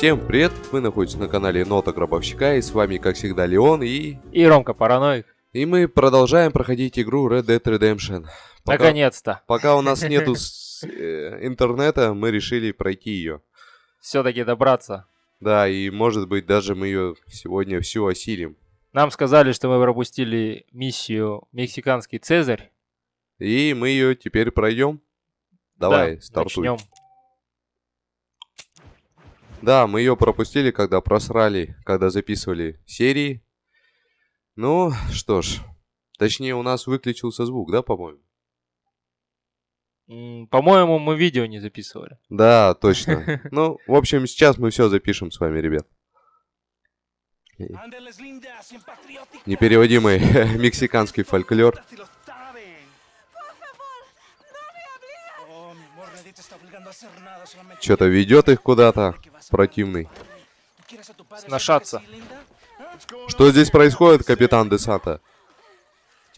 Всем привет, вы находитесь на канале Енота Гробовщика, и с вами, как всегда, Леон и Ромка Параноик. И мы продолжаем проходить игру Red Dead Redemption. Наконец-то! Пока у нас нету интернета, мы решили пройти ее. Все-таки добраться. Да, и может быть даже мы ее сегодня всю осилим. Нам сказали, что мы пропустили миссию «Мексиканский Цезарь». И мы ее теперь пройдем. Давай, да, стартуй. Начнем. Да, мы ее пропустили, когда просрали, когда записывали серии. Ну, что ж. Точнее, у нас выключился звук, да, по-моему? По-моему, мы видео не записывали. Да, точно. Ну, в общем, сейчас мы все запишем с вами, ребят. Непереводимый мексиканский фольклор. Что-то ведет их куда-то, противный. Сношаться. Что здесь происходит, капитан де Санта?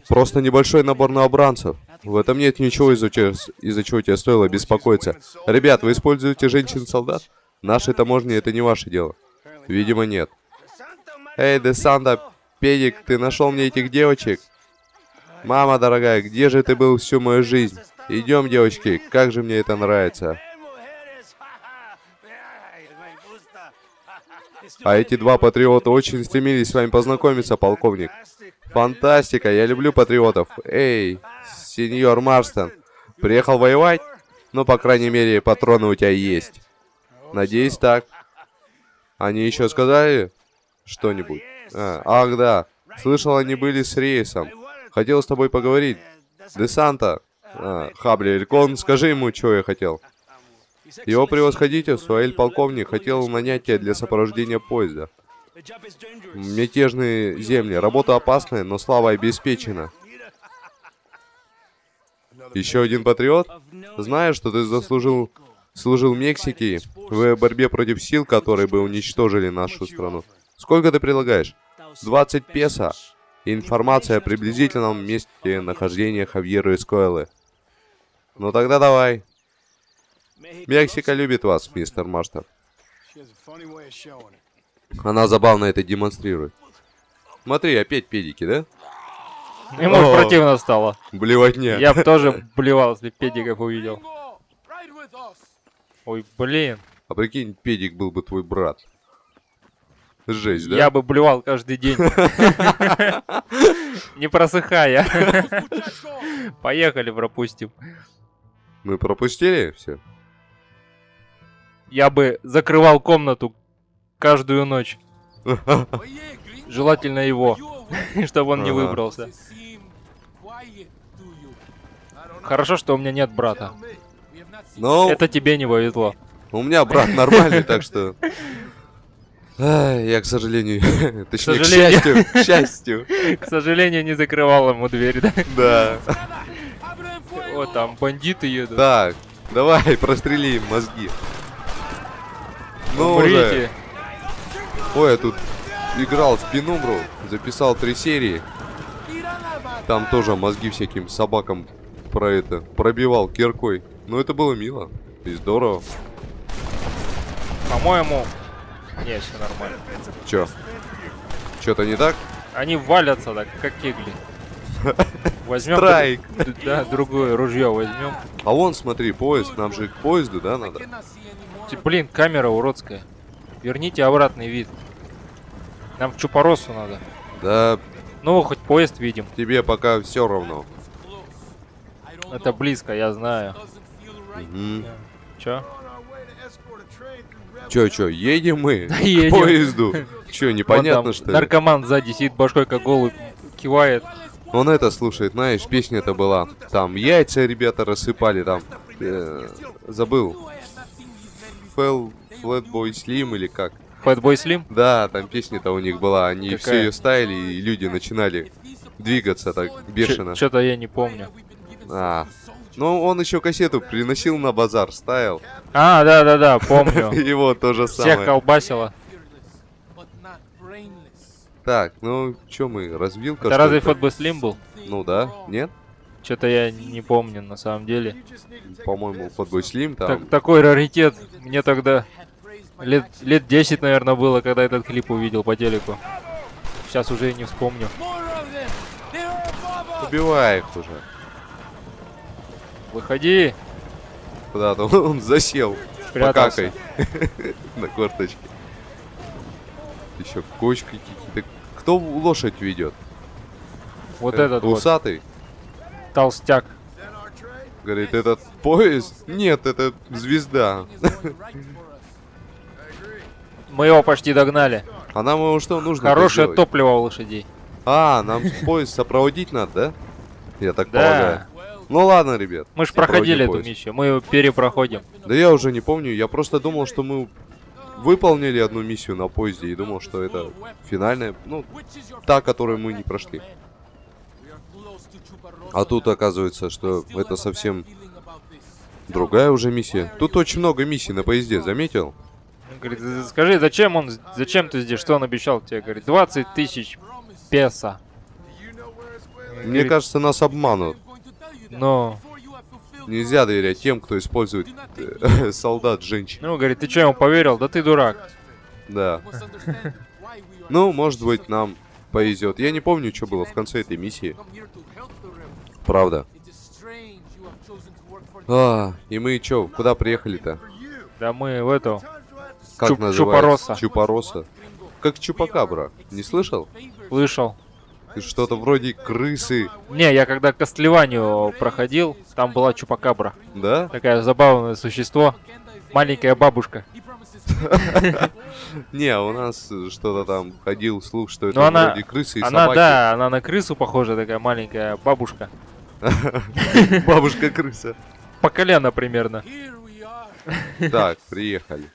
Просто небольшой набор новобранцев. В этом нет ничего, из-за чего тебе стоило беспокоиться. Ребят, вы используете женщин-солдат? Наши таможни — это не ваше дело. Видимо, нет. Эй, де Санта, педик, ты нашел мне этих девочек? Мама дорогая, где же ты был всю мою жизнь? Идем, девочки, как же мне это нравится. А эти два патриота очень стремились с вами познакомиться, полковник. Фантастика, я люблю патриотов. Эй, сеньор Марстон, приехал воевать? Ну, по крайней мере, патроны у тебя есть. Надеюсь, так. Они еще сказали что-нибудь? Ах, да. Слышал, они были с Рейсом. Хотел с тобой поговорить. Де Санта, Хабли Элькон, скажи ему, чего я хотел. Его превосходительство, эль-полковник, хотел нанять тебя для сопровождения поезда. Мятежные земли. Работа опасная, но слава обеспечена. Еще один патриот? Знаю, что ты служил Мексике в борьбе против сил, которые бы уничтожили нашу страну. Сколько ты предлагаешь? 20 песо. Информация о приблизительном месте нахождения Хавьера Эскойлы. Ну тогда давай. Мексика любит вас, мистер Марстон. Она забавно это демонстрирует. Смотри, опять педики, да? Ему противно стало. Блевотня. Я бы тоже блевал, если педиков увидел. Ой, блин. А прикинь, педик был бы твой брат. Жесть, да? Я бы блевал каждый день. Не просыхая. Поехали, пропустим. Мы пропустили все? Я бы закрывал комнату каждую ночь. Желательно его, чтобы он не выбрался. Хорошо, что у меня нет брата. Но... Это тебе не повезло. У меня брат нормальный, так что... Я, к сожалению, точнее, к счастью, не закрывал ему дверь, да? Да. О, там бандиты едут. Так, давай, прострели им мозги. Ну, уже. Ой, я тут играл в Пенумбру, записал 3 серии. Там тоже мозги всяким собакам пробивал киркой. Но это было мило и здорово. По-моему... Не, все нормально. Чё? Чё-то не так? Они валятся так, как кегли. Возьмем страйк. Да, другое ружье возьмем. А вон, смотри, поезд. Нам же к поезду, да, надо? Блин, камера уродская. Верните обратный вид. Нам в Чупоросу надо. Да. Ну, хоть поезд видим. Тебе пока все равно. Это близко, я знаю. Угу. Чё? Чё, едем мы к поезду? Чё, непонятно, что ли? Наркоман сзади сидит башкой, как голубь, кивает. Он это слушает, знаешь, песня-то была. Там яйца ребята рассыпали, там... забыл. Флэтбой Слим или как? Флэтбой Слим? Да, там песня-то у них была. Они все ее ставили, и люди начинали двигаться так бешено. Чё-то я не помню. Ну, он еще кассету приносил на базар, ставил. А, да-да-да, помню. Его тоже самое. Всех колбасило. Так, ну, чё мы, развилка? Это разве Флэтбой Слим был? Ну да, нет? Чё-то я не помню, на самом деле. По-моему, Флэтбой Слим там... Такой раритет, мне тогда Лет 10, наверное, было, когда этот клип увидел по телеку. Сейчас уже и не вспомню. Убивай их уже. Выходи. Куда-то он засел. Покакай. На корточке. Еще кочки какие-то. Кто лошадь ведет? Вот этот усатый. Толстяк. Говорит, этот поезд? Нет, это звезда. Мы его почти догнали. А нам его что нужно? Хорошее топливо у лошадей. А, нам поезд сопроводить надо, да? Я так полагаю. Ну ладно, ребят. Мы же проходили эту миссию, мы ее перепроходим. Да я уже не помню, я просто думал, что мы выполнили одну миссию на поезде и думал, что это финальная, ну, та, которую мы не прошли. А тут оказывается, что это совсем другая уже миссия. Тут очень много миссий на поезде, заметил? Говорит, скажи, зачем ты здесь, что он обещал тебе? Говорит, 20 тысяч песо. Мне кажется, нас обманут. Но... Нельзя доверять тем, кто использует солдат женщин. Ну, говорит, ты что, ему поверил? Да ты дурак. Да. Ну, может быть, нам повезет. Я не помню, что было в конце этой миссии. Правда. А, и мы чё, куда приехали-то? Да мы в эту... Как называется? Чупароса. Чупароса. Как чупакабра. Не слышал? Слышал. Что-то вроде крысы. Не, я когда Кастлеванию проходил, там была чупакабра. Да? Такое забавное существо. Маленькая бабушка. Не, у нас что-то там ходил слух, что это вроде крысы и собаки. Да, она на крысу похожа, такая маленькая бабушка. Бабушка-крыса. По колено примерно. Так, приехали.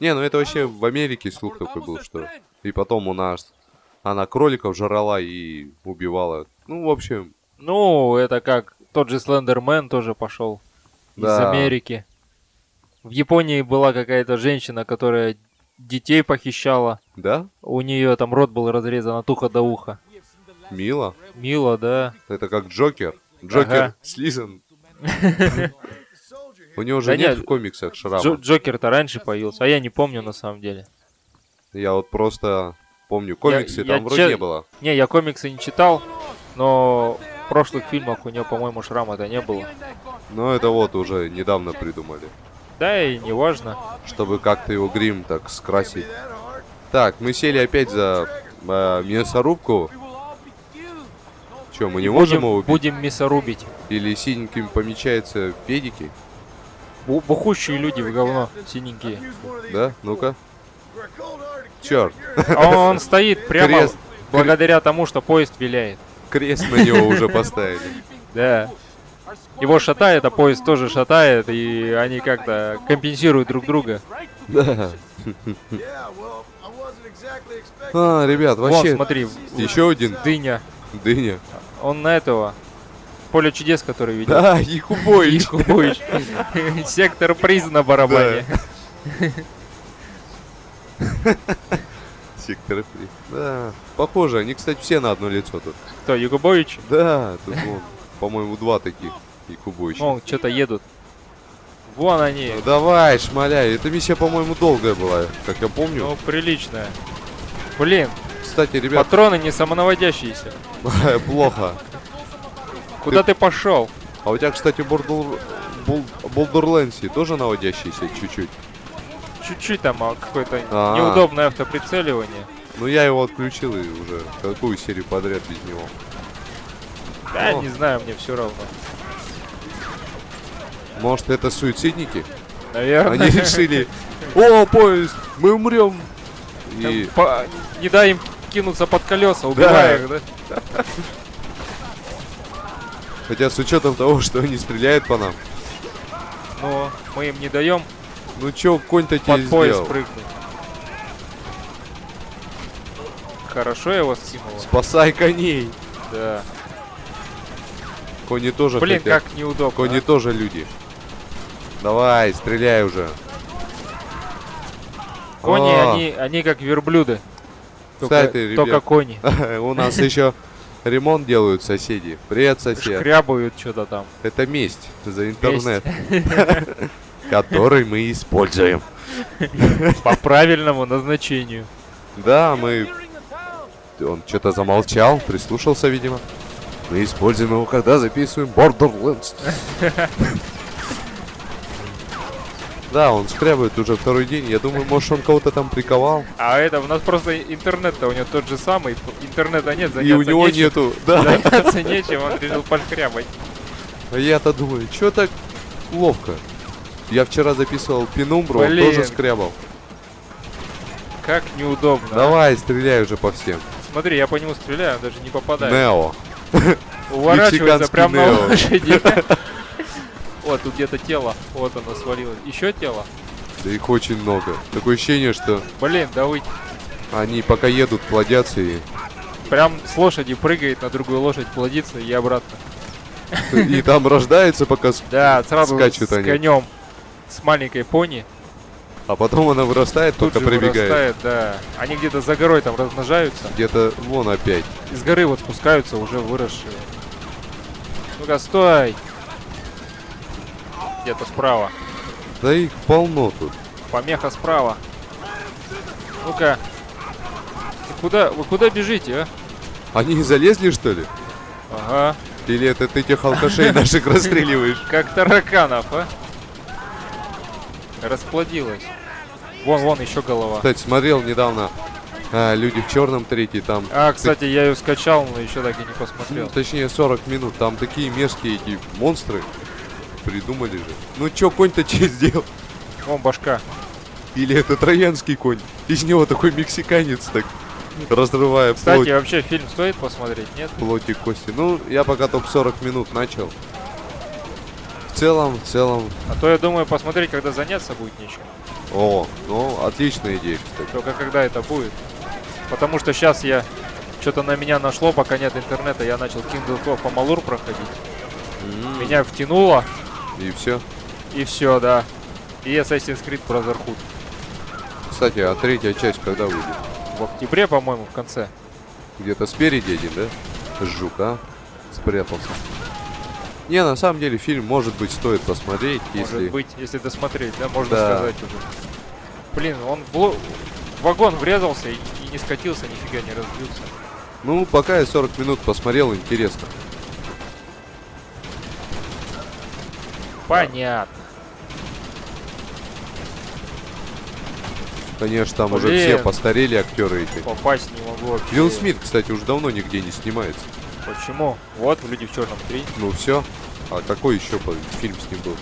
Не, ну это вообще в Америке слух такой был, что... И потом у нас... Она кроликов жрала и убивала. Ну, в общем... Ну, это как... Тот же Слендермен тоже пошел. Да. Из Америки. В Японии была какая-то женщина, которая детей похищала. Да? У нее там рот был разрезан от уха до уха. Мило? Мило, да. Это как Джокер. Джокер слизан. У него же нет в комиксах шрама. Джокер-то раньше появился, а я не помню на самом деле. Я вот просто помню, комиксы там вроде не было. Не, я комиксы не читал, но в прошлых фильмах у него, по-моему, шрама-то не было. Ну это вот уже недавно придумали. Да и не важно. Чтобы как-то его грим так скрасить. Так, мы сели опять за мясорубку. Че, мы не можем его убить? Будем мясорубить. Или синеньким помечаются педики? Бухущие люди в говно, синенькие. Да? Ну-ка. Черт. Он стоит прямо благодаря тому, что поезд виляет. Крест на него уже поставили. Да. Его шатает, а поезд тоже шатает, и они как-то компенсируют друг друга. Да. А, ребят, вообще... Вон, смотри. Еще один. Дыня. Дыня. Он на этого... Поле чудес, который видел. Да, Якубович. Сектор приз на барабане. Сектор приз. Да. Похоже, они, кстати, все на одно лицо тут. Кто, Якубович? Да, тут, по-моему, два таких Якубовича. Вон, что-то едут. Вон они. Давай, шмаляй. Эта миссия, по-моему, долгая была, как я помню. Ну, приличная. Блин. Кстати, ребят... Патроны не самонаводящиеся. Плохо. Куда ты пошел? А у тебя, кстати, Borderlands тоже наводящийся чуть-чуть. Чуть-чуть там какое-то неудобное автоприцеливание. Ну я его отключил и уже какую серию подряд без него. Да, не знаю, мне все равно. Может это суицидники? Наверное. Они решили, о, поезд, мы умрем. И... Не дай им кинуться под колеса, убивай их, да? Хотя с учетом того, что они стреляют по нам. Но мы им не даем. Ну чё, конь-то тебе сделал? Под поезд прыгнул. Хорошо его скинуло. Спасай коней. Да. Кони тоже хотят. Блин, как неудобно. Кони тоже люди. Давай, стреляй уже. Кони, они как верблюды. Только кони. У нас еще... Ремонт делают соседи. Привет, сосед. Шкрябают что-то там. Это месть за интернет. Который мы используем. По правильному назначению. Да, мы... Он что-то замолчал, прислушался, видимо. Мы используем его, когда записываем Borderlands. Да, он скрябает уже второй день. Я думаю, может, он кого-то там приковал. А это, у нас просто интернет-то у него тот же самый. Интернета нет, заняться нечем. И у него нету, да. Заняться нечем, он решил пошкрябать. А я-то думаю, чё так ловко? Я вчера записывал Пенумбру, он тоже скрябал. Как неудобно. Давай, стреляй уже по всем. Смотри, я по нему стреляю, он даже не попадает. Нео. Уворачивается прям на лошади. О, тут где-то тело. Вот оно свалилось. Еще тело? Да их очень много. Такое ощущение, что... Блин, да вы... Они пока едут, плодятся и... Прям с лошади прыгает на другую лошадь, плодится и обратно. И там рождается, пока скачут они. Да, сразу с конем. С маленькой пони. А потом она вырастает, только прибегает. Вырастает, да. Они где-то за горой там размножаются. Где-то вон опять. Из горы вот спускаются уже выросшие. Ну-ка, стой! Где-то справа. Да их полно тут. Помеха справа. Ну-ка. Вы куда бежите, а? Они залезли, что ли? Ага. Или это ты тех алкашей наших расстреливаешь? Как тараканов, а? Расплодилась. Вон, еще голова. Кстати, смотрел недавно «Люди в черном» 3-й там. А, кстати, я ее скачал, но еще так и не посмотрел. Ну, точнее, 40 минут. Там такие мерзкие эти монстры. Придумали же. Ну чё, конь-то че сделал? Вон башка. Или это троянский конь. Из него такой мексиканец, так разрывая плоть. Кстати, вообще фильм стоит посмотреть, нет? Плоти кости. Ну, я пока только 40 минут начал. В целом. А то я думаю посмотреть, когда заняться будет нечем. О, ну, отличная идея, кстати. Только когда это будет. Потому что сейчас я... Что-то на меня нашло, пока нет интернета. Я начал Kingdom of War проходить. Меня втянуло. И все? И все, да. И Assassin's Creed Brotherhood. Кстати, а 3-я часть когда выйдет? В октябре, по-моему, в конце. Где-то спереди один, да? Жук, а? Спрятался. Не, на самом деле, фильм, может быть, стоит посмотреть, если... Может быть, если досмотреть, да, можно сказать уже. Блин, он в вагон врезался и не скатился, нифига не разбился. Ну, пока я 40 минут посмотрел, интересно. Понятно. Конечно, там уже все постарели актеры эти. Попасть не могу. Вилл Смит, кстати, уже давно нигде не снимается. Почему? Вот, в «Люди в черном» 3. Ну все. А какой еще фильм с ним был?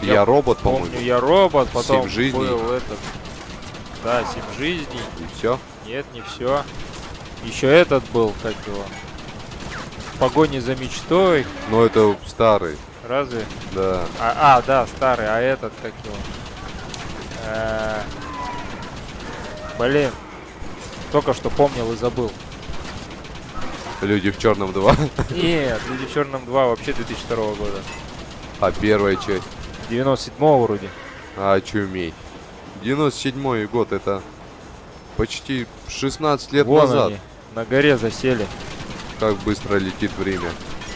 Я робот, по-моему. Я робот, потом 7 жизней. Был этот. Да, 7 жизней. И все? Нет, не все. Еще этот был, как его. В погоне за мечтой. Но это старый. Разве? Да. Да, старый, а этот, как его? Блин. Только что помнил и забыл. «Люди в черном 2». Нет, «Люди в черном 2» вообще 2002 года. А первая часть? 97-го вроде. А, чумей. 97-й год, это почти 16 лет назад. Они на горе засели. Как быстро летит время.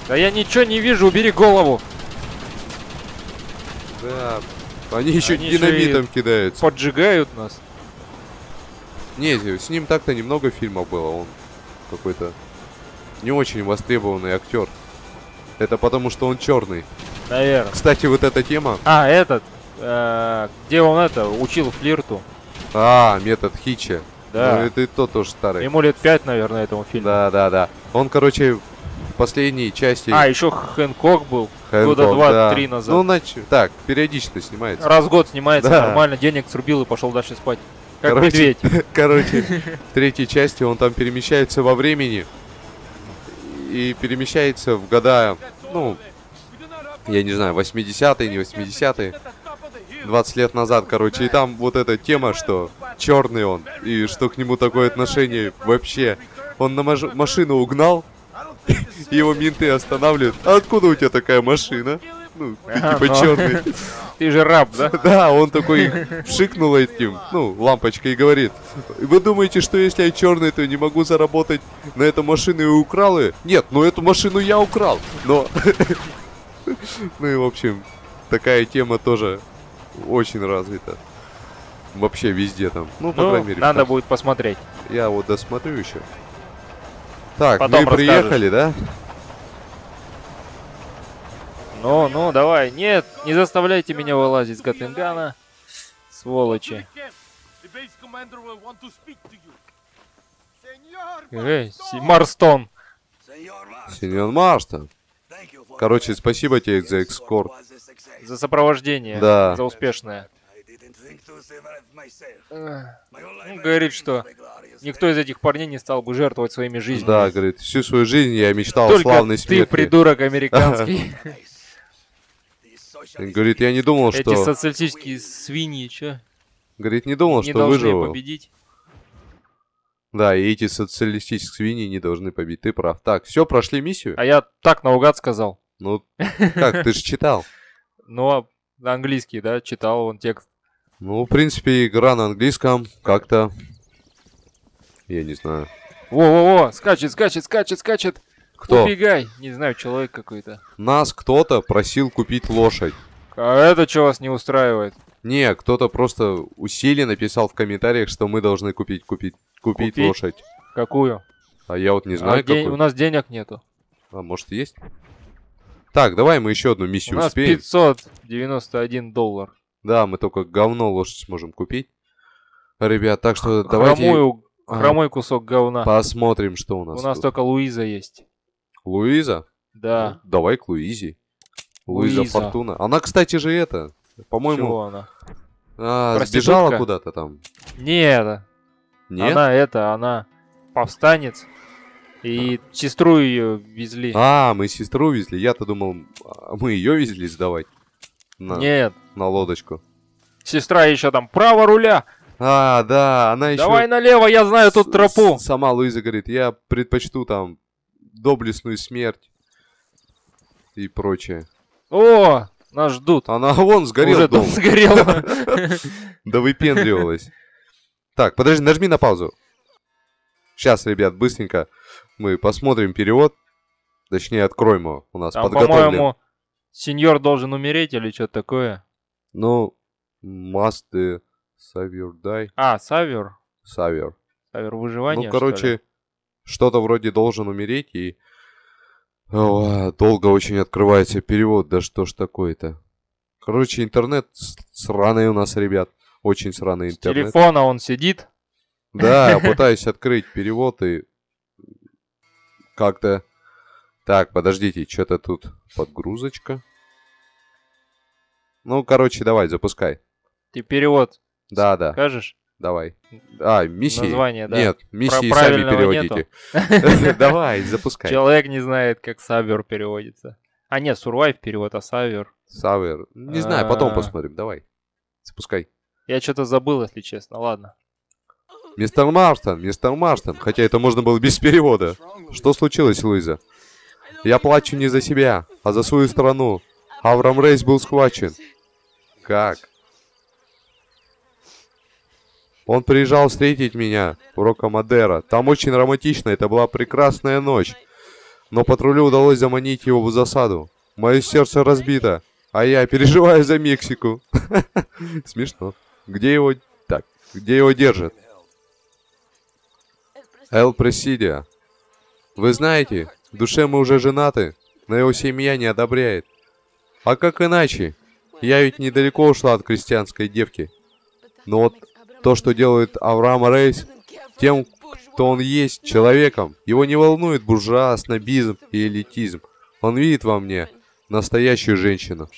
Да я ничего не вижу, убери голову. Да, они еще динамитом кидаются. Поджигают нас. Не, с ним так-то немного фильмов было. Он какой-то не очень востребованный актер. Это потому, что он черный. Наверное. Кстати, вот эта тема. А, этот. Где он это? Учил флирту. А, метод Хитча. Да. Ну, это и тот тоже старый. Ему лет 5, наверное, этому фильму. Да. Он, короче, в последней части... А, еще Хэнкок был. Года 2-3 назад. Ну, так, периодично снимается. Раз в год снимается, нормально, денег срубил и пошел дальше спать. Как медведь. Короче, в 3-й части он там перемещается во времени. И перемещается в года, ну, я не знаю, 80-е, не 80-е, 20 лет назад, короче. И там вот эта тема, что черный он, и что к нему такое отношение вообще. Он на машину угнал, его менты останавливают. А откуда у тебя такая машина? Ну, ты типа черный. Ты же раб, да? Да, он такой пшикнул этим, ну, лампочкой, и говорит: вы думаете, что если я черный, то не могу заработать на эту машину и украл ее? Нет, ну эту машину я украл, но... Ну и в общем, такая тема тоже очень развита. вообще везде там. Ну, по крайней мере. Надо будет посмотреть. Я вот досмотрю еще. Так, потом мы приехали, да? Ну, давай. Нет, не заставляйте меня вылазить с Готэнгана. Сволочи. Эй, Марстон. Сеньор Марстон. Короче, спасибо тебе за экскорт. За сопровождение. Да. За успешное. Говорит, что никто из этих парней не стал бы жертвовать своими жизнями. Да, говорит, всю свою жизнь я мечтал о славной смерти. Ты, придурок американский. Говорит, я не думал, что... Эти социалистические свиньи, че? Говорит, не думал, что выживу. Не должны победить. Да, и эти социалистические свиньи не должны победить, ты прав. Так, все, прошли миссию? А я так наугад сказал. Ну, как, ты же читал. Ну, английский, да, читал он текст. Ну, в принципе, игра на английском как-то... Я не знаю. Во-во-во, скачет, скачет, скачет, скачет. Кто? Убегай. Не знаю, человек какой-то. Нас кто-то просил купить лошадь. А это что вас не устраивает? Не, кто-то просто усиленно написал в комментариях, что мы должны купить лошадь. Какую? А я вот не знаю, какую. У нас денег нету. А может есть? Так, давай мы еще одну миссию у нас успеем. $591. Да, мы только говно лошадь сможем купить. Ребят, так что давайте... Хромой кусок говна. Посмотрим, что у нас. У нас тут только Луиза есть. Луиза? Да. Ну, давай к Луизе. Луиза Фортуна. Она, кстати же, это... По-моему... Чего она? Сбежала куда-то там. Нет. Нет? Она повстанец. И сестру ее везли. А, мы сестру везли. Я-то думал, мы ее везли сдавать. Нет. На лодочку. Сестра еще там право руля. А, да, она еще... Давай налево, я знаю тут тропу. Сама Луиза говорит, я предпочту там доблестную смерть и прочее. О, нас ждут. Она вон сгорела. Уже дом сгорела. Да выпендривалась. Так, подожди, нажми на паузу. Сейчас, ребят, быстренько мы посмотрим перевод. Точнее, откроем его. У нас подготовлен. По-моему, сеньор должен умереть или что-то такое. Ну, масты... Савер, дай. А, Савер? Савер. Савер выживания, ну, короче, что-то вроде должен умереть, и... О, долго очень открывается перевод, да что ж такое-то. Короче, интернет сраный у нас, ребят. Очень сраный интернет. С телефона он сидит. Да, пытаюсь открыть перевод и... Как-то... Так, подождите, что-то тут подгрузочка. Ну, короче, давай, запускай. Ты перевод... Да, да. Скажешь? Давай. А, миссии. Название, да. Нет, миссии сами переводите. Давай, запускай. Человек не знает, как Савер переводится. А нет, Сурвайв перевод, а Савер. Савер. Не знаю, потом посмотрим. Давай. Запускай. Я что-то забыл, если честно. Ладно. Мистер Марстон. Хотя это можно было без перевода. Что случилось, Луиза? Я плачу не за себя, а за свою страну. Авраам Рейс был схвачен. Как? Он приезжал встретить меня в Рока Мадера. Там очень романтично, это была прекрасная ночь. Но патрулю удалось заманить его в засаду. Мое сердце разбито, а я переживаю за Мексику. Смешно. Где его... Так, где его держат? Эль-Пресидио. Вы знаете, в душе мы уже женаты, но его семья не одобряет. А как иначе? Я ведь недалеко ушла от крестьянской девки. Но вот... То, что делает Авраам Рейс тем, кто он есть, человеком, его не волнует буржуа, снобизм и элитизм. Он видит во мне настоящую женщину.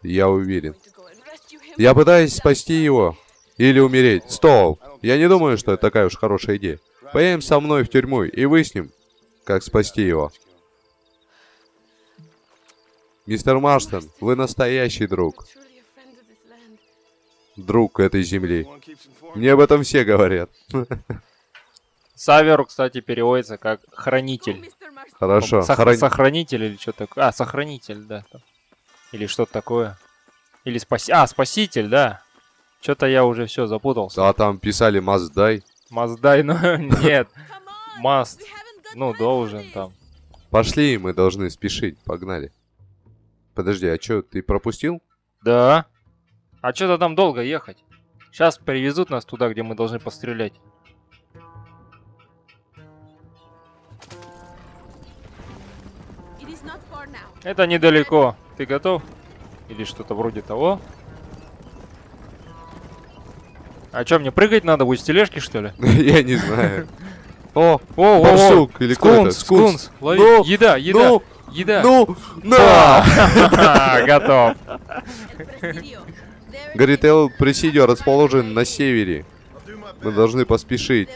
Я уверен. Я пытаюсь спасти его или умереть. Стоп! Я не думаю, что это такая уж хорошая идея. Поедем со мной в тюрьму и выясним, как спасти его. Мистер Марстон, вы настоящий друг. Друг этой земли. Мне об этом все говорят. Савер, кстати, переводится как хранитель. Хорошо. Сохранитель или что такое? А, сохранитель, да. Или что-то такое. Или спаситель. А, спаситель, да. Что-то я уже все запутался. А там писали маздай. Маздай, но нет. Маст. Ну, должен там. Пошли, мы должны спешить. Погнали. Подожди, а что, ты пропустил? Да. А что-то там долго ехать. Сейчас привезут нас туда, где мы должны пострелять. Это недалеко. Ты готов? Или что-то вроде того. А что, мне прыгать надо будет с тележки, что ли? Я не знаю. О, барсук или кто-то. Скунс, лови. Еда, еда, еда. Ну, на! Готов. Говорит, Эль-Пресидио расположен на севере. Мы должны поспешить.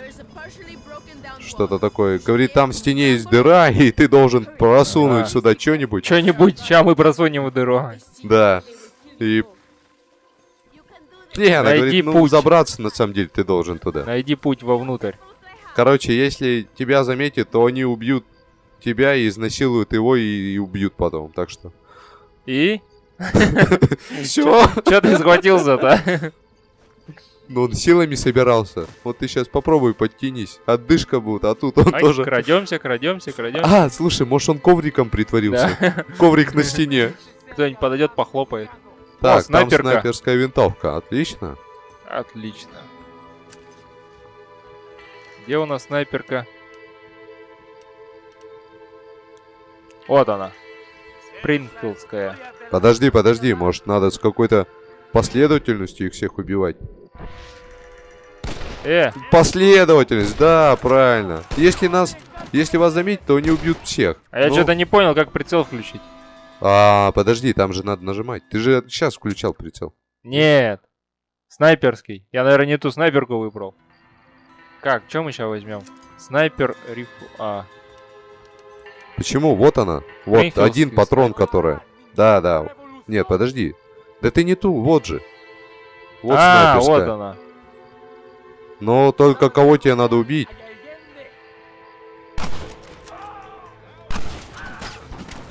Что-то такое. Говорит, там в стене есть дыра, и ты должен просунуть сюда что-нибудь. Что-нибудь, сейчас мы просунем в дыру. Да. И... Не, она говорит, ну, забраться, на самом деле, ты должен туда. Найди путь вовнутрь. Короче, если тебя заметят, то они убьют тебя и изнасилуют его и убьют потом, так что... И? Все. Че ты схватился-то? Ну, он силами собирался. Вот ты сейчас попробуй подтянись. Отдышка будет, а тут он тоже... Крадемся, крадемся, крадемся. А, слушай, может он ковриком притворился? Коврик на стене. Кто-нибудь подойдет, похлопает. Так, там снайперская винтовка. Отлично. Отлично. Где у нас снайперка? Вот она. Спрингфилдская. Подожди, подожди. Может, надо с какой-то последовательностью их всех убивать? Последовательность, да, правильно. Если вас заметят, то они убьют всех. А я что-то не понял, как прицел включить. А, подожди, там же надо нажимать. Ты же сейчас включал прицел. Нет. Снайперский. Я, наверное, не ту снайперку выбрал. Как, что мы сейчас возьмем? Снайпер рифл. А. Почему? Вот она. Вот, один патрон, которая. Да, да. Нет, подожди. Да ты не ту, вот же. Вот снайперская. Вот она. Но только кого тебе надо убить?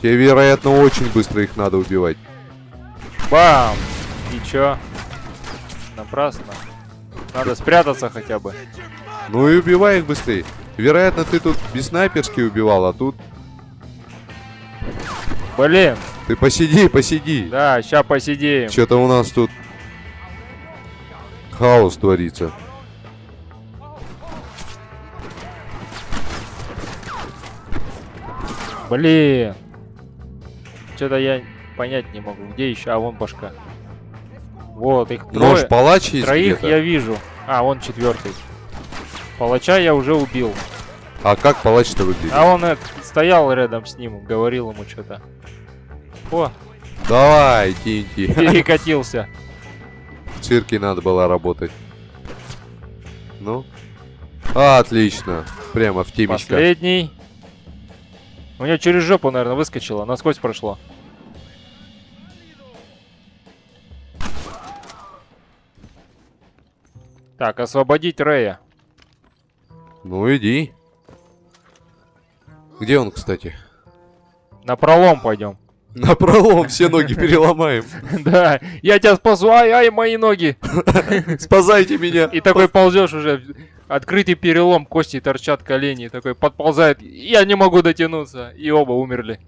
Тебе, вероятно, очень быстро их надо убивать. Бам! И чё? Напрасно. Надо спрятаться хотя бы. Ну и убивай их быстрее. Вероятно, ты тут без снайперски убивал, а тут... Блин! Ты посиди, посиди. Да, ща посидим. Чё-то у нас тут... хаос творится. Блин. Что-то я понять не могу. Где еще? А, вон башка. Вот, их трое. Нож палач есть троих я вижу. А, вон четвертый. Палача я уже убил. А как палач-то выглядит? А он стоял рядом с ним, говорил ему что-то. О! Давай, иди. Перекатился. В цирке надо было работать. Ну? Отлично. Прямо в темечко. Последний. У нее через жопу, наверное, выскочила, насквозь прошло. Так, освободить Рэя. Ну, иди. Где он, кстати? На пролом пойдем. На пролом, все ноги переломаем. Да, я тебя спасу, ай, мои ноги. Спасайте меня. И такой ползешь уже. Открытый перелом, кости торчат, колени. Такой подползает, я не могу дотянуться. И оба умерли.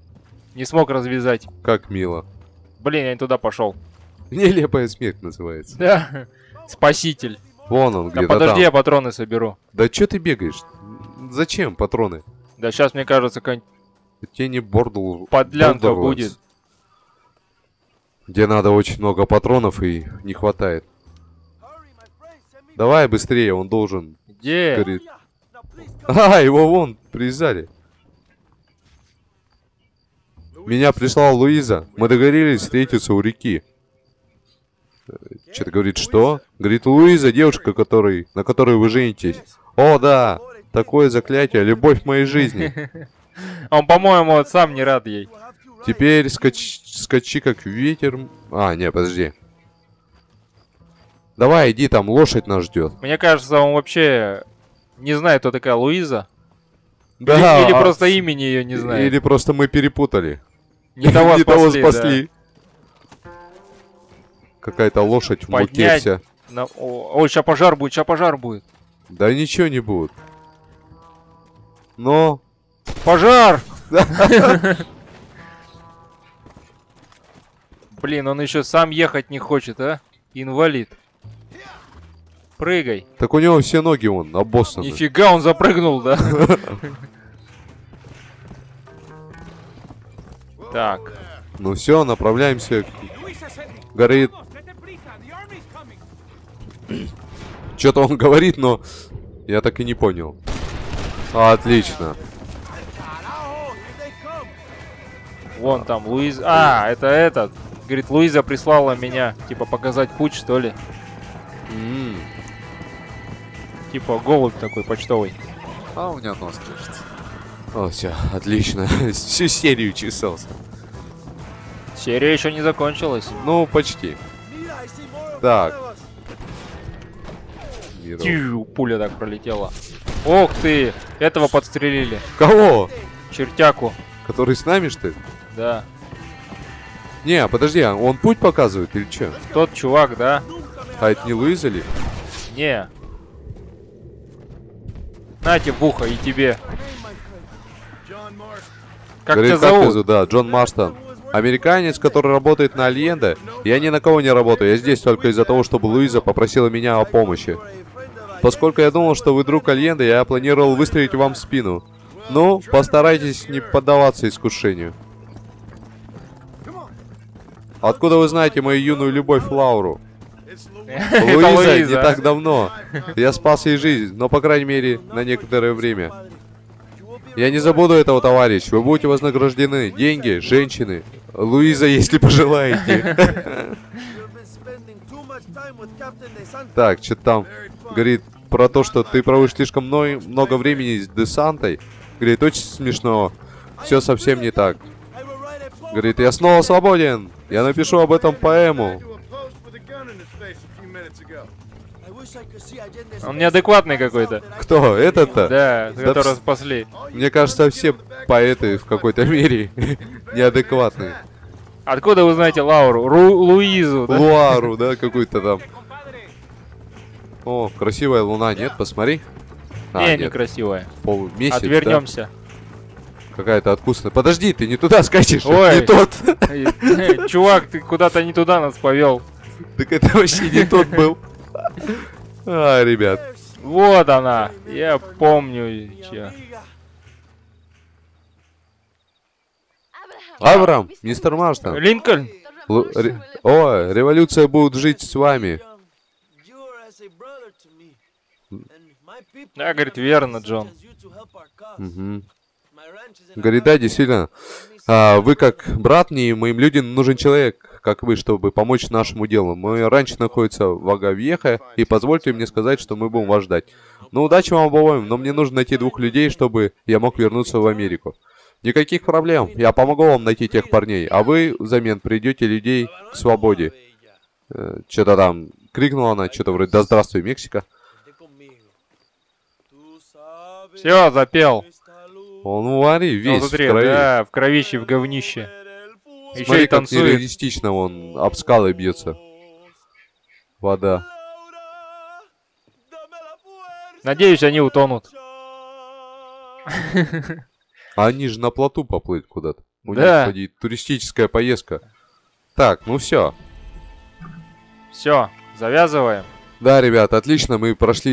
Не смог развязать. Как мило. Блин, я не туда пошел. Нелепая смерть называется. Да, спаситель. Вон он где-то. Да подожди, я патроны соберу. Да че ты бегаешь? Зачем патроны? Да сейчас, мне кажется, тени бордл... подлянка будет. Где надо очень много патронов и не хватает. Давай быстрее, он должен... Где? Говорит. А, его вон привязали. Меня прислала Луиза. Мы договорились встретиться у реки. Что-то говорит, что? Говорит, Луиза, девушка, на которой вы женитесь. О, да! Такое заклятие, любовь моей жизни. Он, по-моему, вот сам не рад ей. Теперь скачи как ветер... А, не, подожди. Давай, иди, там лошадь нас ждет. Мне кажется, он вообще не знает, кто такая Луиза. Да. Или просто имени ее не знает. Или просто мы перепутали. Не того спасли. Какая-то лошадь в муке вся. Ой, сейчас пожар будет, сейчас пожар будет. Да ничего не будет. Но... Пожар! Блин, он еще сам ехать не хочет, а? Инвалид. Прыгай. Так у него все ноги вон обоссаны. Нифига, он запрыгнул, да? Так. Ну все, направляемся к горе. Что-то он говорит, но я так и не понял. Отлично. Вон там Луиза. А, это этот. Говорит, Луиза прислала меня, типа, показать путь, что ли. Типа, голубь такой почтовый. А у меня нос крышится. О, все, отлично. Всю серию чесался. Серия еще не закончилась. Ну, почти. Так. Тью, пуля так пролетела. Ох ты! Этого подстрелили. Кого? Чертяку. Который с нами, что ли? Да. Не, подожди, он путь показывает или что? Тот чувак, да? А это не Луиза ли? Не. На тебе в ухо и тебе. Как тебя зовут? Да, Джон Марстон. Американец, который работает на Альенде. Я ни на кого не работаю. Я здесь только из-за того, чтобы Луиза попросила меня о помощи. Поскольку я думал, что вы друг Альенде, я планировал выстрелить вам в спину. Ну, постарайтесь не поддаваться искушению. Откуда вы знаете мою юную любовь Лауру? Луиза, не так давно. Я спас ей жизнь, но, по крайней мере, на некоторое время. Я не забуду этого, товарищ. Вы будете вознаграждены. Деньги, женщины. Луиза, если пожелаете. Так, что-то там говорит про то, что ты проводишь слишком много времени с де Сантой. Говорит, очень смешно. Все совсем не так. Говорит, я снова свободен. Я напишу об этом поэму. Он неадекватный какой-то. Кто? Этот-то? Да, которого спасли. Мне кажется, все поэты в какой-то мере неадекватные. Откуда вы знаете Лауру? Луизу, да? Луару, да, какую-то там. О, красивая луна, нет? Посмотри. Не, не красивая. Полумесяц, отвернемся. Какая-то откусная. Подожди, ты не туда скачешь. Ой, не тот. Чувак, ты куда-то не туда нас повел. Так это вообще не тот был. А, ребят. Вот она. Я помню. Авраам, мистер Марстон. Линкольн. О, революция будет жить с вами. Да, говорит, верно, Джон. Угу. Говорит, да, действительно. Вы как брат мне и моим людям нужен человек, как вы, чтобы помочь нашему делу. Мой ранч находится в Агавьехе, и позвольте мне сказать, что мы будем вас ждать. Ну, удачи вам обоим, но мне нужно найти двух людей, чтобы я мог вернуться в Америку. Никаких проблем, я помогу вам найти тех парней, а вы взамен придете людей к свободе. Что-то там крикнула она, что-то вроде «Да здравствуй, Мексика». Все, запел. Он вари весь смотри, в крови. Да, в кровище, в говнище. Еще смотри, и танцует. Нереалистично он об скалы бьется. Вода. Надеюсь, они утонут. Они же на плоту поплыть куда-то. У да. них туристическая поездка. Так, ну все. Все, завязываем. Да, ребят, отлично, мы прошли.